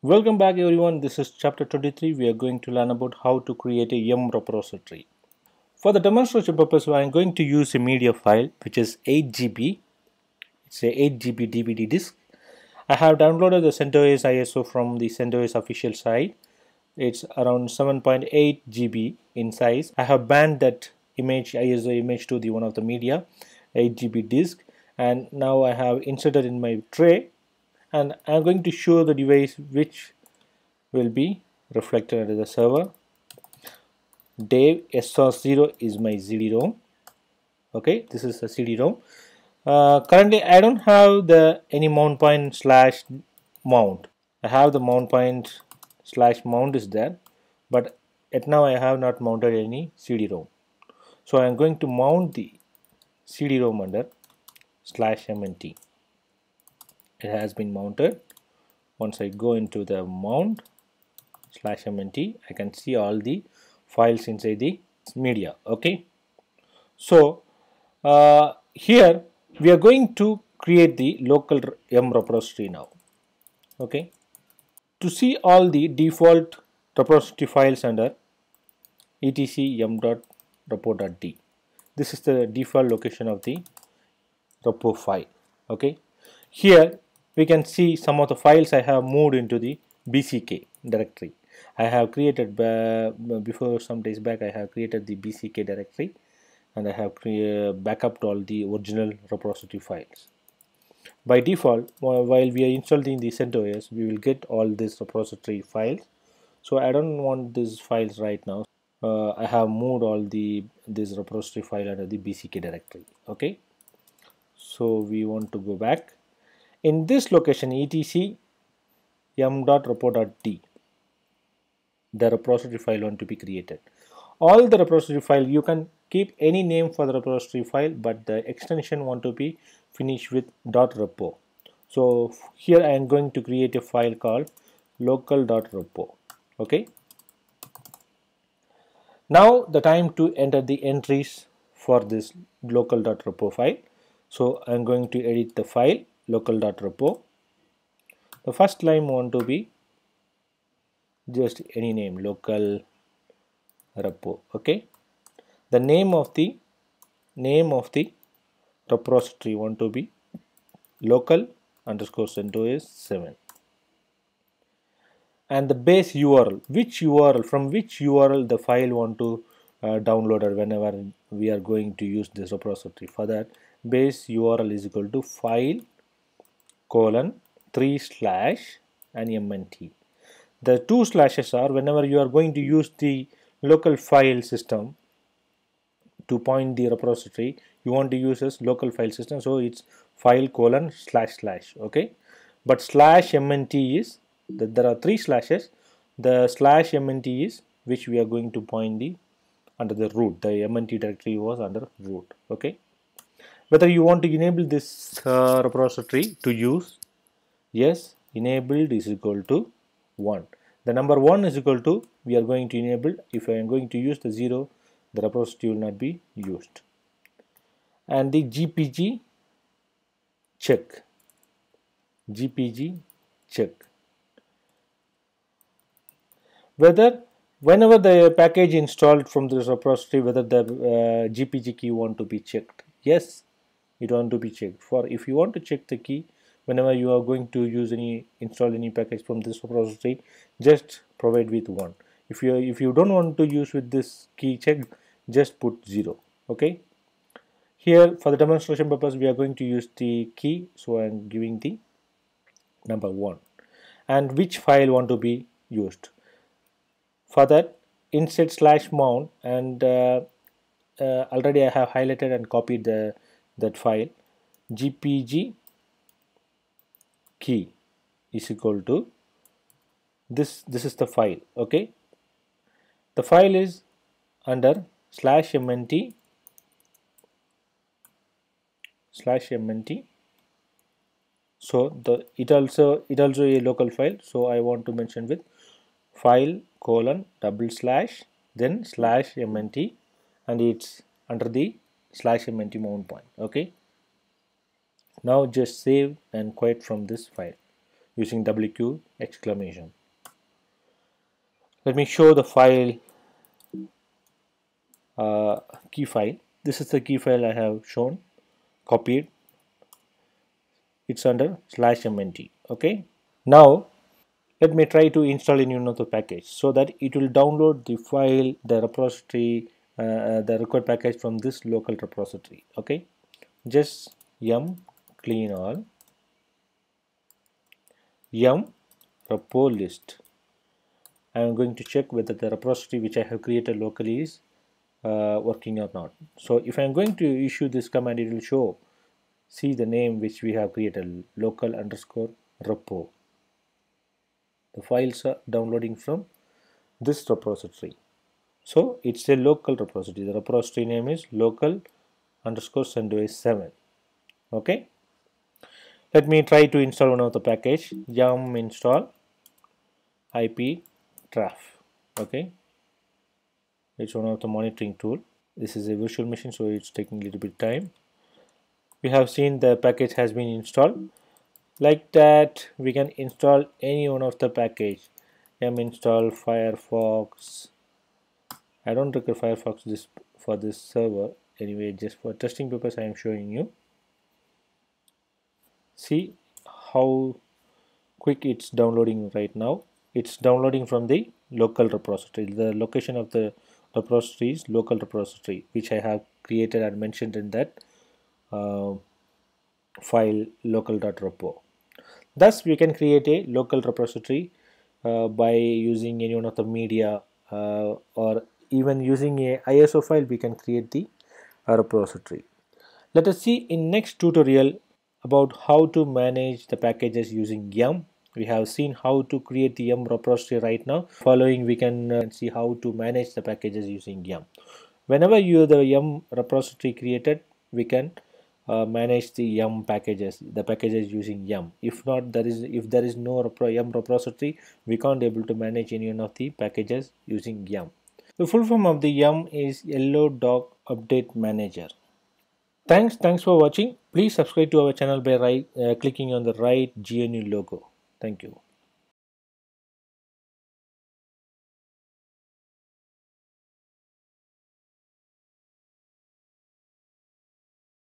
Welcome back everyone, this is chapter 23. We are going to learn about how to create a yum repository. For the demonstration purpose, I am going to use a media file which is 8 GB. It's a 8 GB DVD disk. I have downloaded the CentOS ISO from the CentOS official site. It's around 7.8 GB in size. I have bound that image, ISO image, to the one of the media 8 GB disk, and now I have inserted in my tray, and I'm going to show the device which will be reflected at the server. Dev ss0 is my CD-ROM. Okay, this is a CD-ROM. Currently I don't have the any mount point slash mount. I have the mount point slash mount is there, but at now I have not mounted any CD-ROM. So I am going to mount the CD-ROM under /mnt. It has been mounted. Once I go into the mount /mnt, I can see all the files inside the media. Okay, so here we are going to create the local yum repository now. Okay, to see all the default repository files under etc yum.repo.d, this is the default location of the repo file. Okay, here we can see some of the files I have moved into the BCK directory. I have created before some days back, I have created the BCK directory, and I have backup to all the original repository files. By default, while we are installing the CentOS, we will get all these repository files. So I don't want these files right now. I have moved all this repository file under the BCK directory. Okay, so we want to go back in this location etc yum.repo.d. the repository file want to be created. All the repository file, you can keep any name for the repository file, but the extension want to be finished with .repo. So here I am going to create a file called local.repo. okay, now the time to enter the entries for this local.repo file. So I am going to edit the file local.repo. The first line want to be just any name, local repo. Okay, the name of the repository want to be local_CentOS7, and the base URL, from which URL the file want to download, or whenever we are going to use this repository. For that, base URL is equal to file://mnt. The two slashes are whenever you are going to use the local file system to point the repository, you want to use as local file system, so it's file://. Okay, but /mnt is that there are three slashes. The /mnt is which we are going to point the under the root. The mnt directory was under root. Okay, whether you want to enable this repository to use, yes, enabled is equal to 1. The number 1 is equal to, we are going to enable. If I am going to use the 0, the repository will not be used. And the GPG check, whether whenever the package installed from this repository, whether the GPG key want to be checked. Yes, it want to be checked. For if you want to check the key whenever you are going to use install any package from this repository, just provide with 1. If you don't want to use with this key check, just put 0. Okay, here for the demonstration purpose we are going to use the key, so I am giving the number 1. And which file want to be used? For that, insert /mount, and already I have highlighted and copied that file. GPG key is equal to this is the file. Okay, the file is under /mnt. So it also a local file, so I want to mention with file:// then /mnt, and it's under the /mnt mount point. Okay, Now just save and quit from this file using WQ exclamation. Let me show the file, key file. This is the key file I have shown, copied. It's under /mnt. Okay. Now let me try to install a new Notebook package so that it will download the file, the repository, the required package from this local repository. Okay. Just yum clean all yum repo list. I am going to check whether the repository which I have created locally is working or not. So if I am going to issue this command, it will show, see the name which we have created, local_repo. The files are downloading from this repository. So it's a local repository. The repository name is local_CentOS7. Okay. Let me try to install one of the package. Yum install iptraf. Okay. It's one of the monitoring tool. This is a virtual machine, so it's taking a little bit time. We have seen the package has been installed. Like that, we can install any one of the package. Yum install Firefox. I don't require Firefox for this server. Anyway, just for testing purpose, I am showing you. See how quick it's downloading right now. It's downloading from the local repository. The location of the repository is local repository, which I have created and mentioned in that file local.repo. Thus, we can create a local repository by using any one of the media, or even using a ISO file, we can create the repository. Let us see in next tutorial about how to manage the packages using yum. We have seen how to create the yum repository right now. Following, we can see how to manage the packages using yum. Whenever you have the yum repository created, we can manage the yum packages, the packages using yum. If not, if there is no yum repository, we can't able to manage any one of the packages using yum. The full form of the yum is Yellow Dog Update Manager. Thanks for watching. Please subscribe to our channel by clicking on the right GNU logo. Thank you.